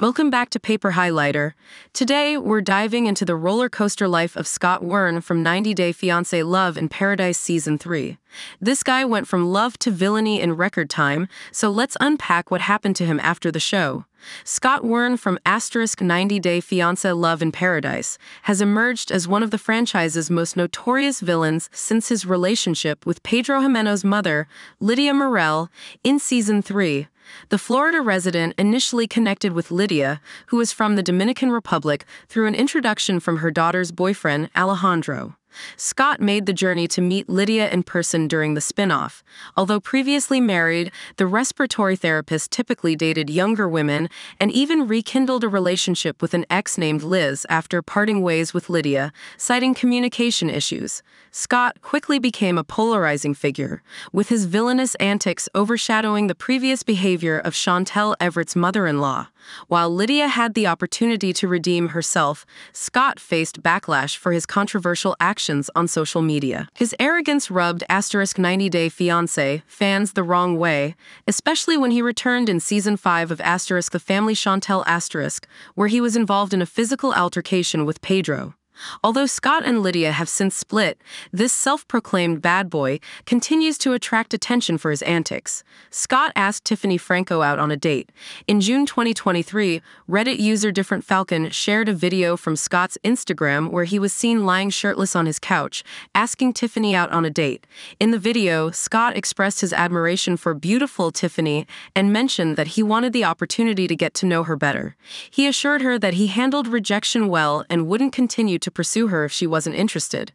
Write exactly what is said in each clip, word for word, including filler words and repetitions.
Welcome back to Paper Highlighter. Today, we're diving into the roller coaster life of Scott Wern from ninety day fiancé Love in Paradise Season three. This guy went from love to villainy in record time, so let's unpack what happened to him after the show. Scott Wern from asterisk ninety day fiancé Love in Paradise has emerged as one of the franchise's most notorious villains since his relationship with Pedro Jimeno's mother, Lidia Morel, in Season three. The Florida resident initially connected with Lidia, who is from the Dominican Republic, through an introduction from her daughter's boyfriend, Alejandro. Scott made the journey to meet Lidia in person during the spinoff. Although previously married, the respiratory therapist typically dated younger women and even rekindled a relationship with an ex named Liz after parting ways with Lidia, citing communication issues. Scott quickly became a polarizing figure, with his villainous antics overshadowing the previous behavior of Chantelle Everett's mother-in-law. While Lidia had the opportunity to redeem herself, Scott faced backlash for his controversial actions on social media. His arrogance rubbed asterisk ninety day fiancé fans the wrong way, especially when he returned in Season five of asterisk The Family Chantel asterisk, where he was involved in a physical altercation with Pedro. Although Scott and Lidia have since split, this self-proclaimed bad boy continues to attract attention for his antics. Scott asked Tiffany Franco out on a date. In June twenty twenty-three, Reddit user Different Falcon shared a video from Scott's Instagram where he was seen lying shirtless on his couch, asking Tiffany out on a date. In the video, Scott expressed his admiration for beautiful Tiffany and mentioned that he wanted the opportunity to get to know her better. He assured her that he handled rejection well and wouldn't continue to to pursue her if she wasn't interested.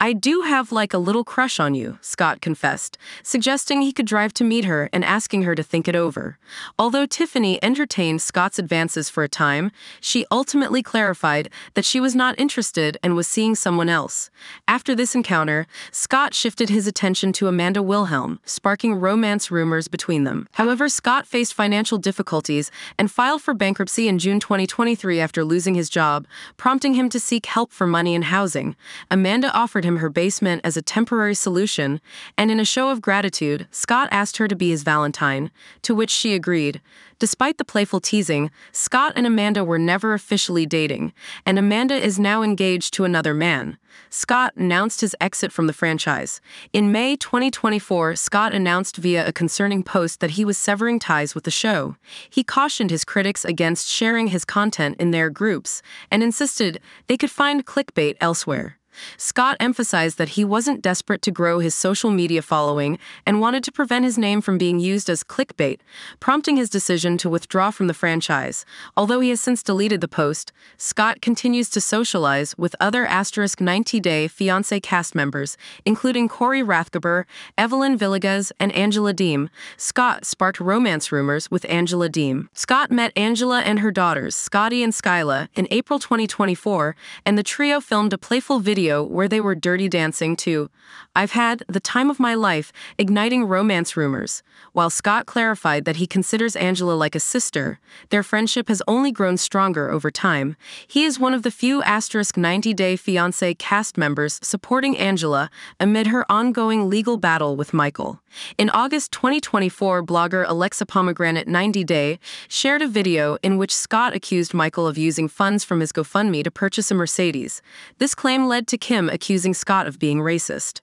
"I do have like a little crush on you," Scott confessed, suggesting he could drive to meet her and asking her to think it over. Although Tiffany entertained Scott's advances for a time, she ultimately clarified that she was not interested and was seeing someone else. After this encounter, Scott shifted his attention to Amanda Wilhelm, sparking romance rumors between them. However, Scott faced financial difficulties and filed for bankruptcy in June twenty twenty-three after losing his job, prompting him to seek help for money and housing. Amanda offered him her basement as a temporary solution, and in a show of gratitude, Scott asked her to be his Valentine, to which she agreed. Despite the playful teasing, Scott and Amanda were never officially dating, and Amanda is now engaged to another man. Scott announced his exit from the franchise. In May twenty twenty-four, Scott announced via a concerning post that he was severing ties with the show. He cautioned his critics against sharing his content in their groups, and insisted they could find clickbait elsewhere. Scott emphasized that he wasn't desperate to grow his social media following and wanted to prevent his name from being used as clickbait, prompting his decision to withdraw from the franchise. Although he has since deleted the post, Scott continues to socialize with other asterisk ninety day fiancé cast members, including Corey Rathgeber, Evelyn Villegas, and Angela Deem. Scott sparked romance rumors with Angela Deem. Scott met Angela and her daughters, Scotty and Skyla, in April twenty twenty-four, and the trio filmed a playful video where they were dirty dancing to "I've Had the Time of My Life," igniting romance rumors. While Scott clarified that he considers Angela like a sister, their friendship has only grown stronger over time. He is one of the few asterisk ninety day fiancé cast members supporting Angela amid her ongoing legal battle with Michael. In August twenty twenty-four, blogger Alexa Pomegranate ninety day shared a video in which Scott accused Michael of using funds from his GoFundMe to purchase a Mercedes. This claim led to Kim accusing Scott of being racist.